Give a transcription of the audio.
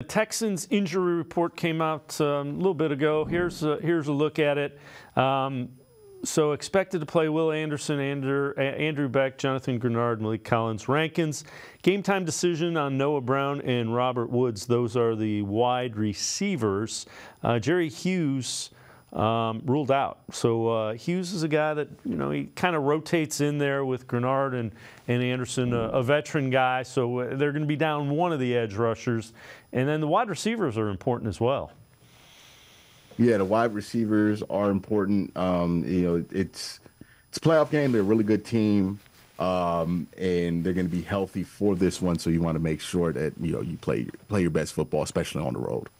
The Texans injury report came out a little bit ago. Here's a look at it. So expected to play Will Anderson, Andrew Beck, Jonathan Greenard, Malik Collins, Rankins. Game time decision on Noah Brown and Robert Woods. Those are the wide receivers. Jerry Hughes ruled out. So Hughes is a guy that, you know, he kind of rotates in there with Greenard and Anderson, a veteran guy. So they're going to be down one of the edge rushers. And then the wide receivers are important as well. Yeah, the wide receivers are important. You know, it's a playoff game. They're a really good team, and they're going to be healthy for this one. So you want to make sure that, you know, you play your best football, especially on the road.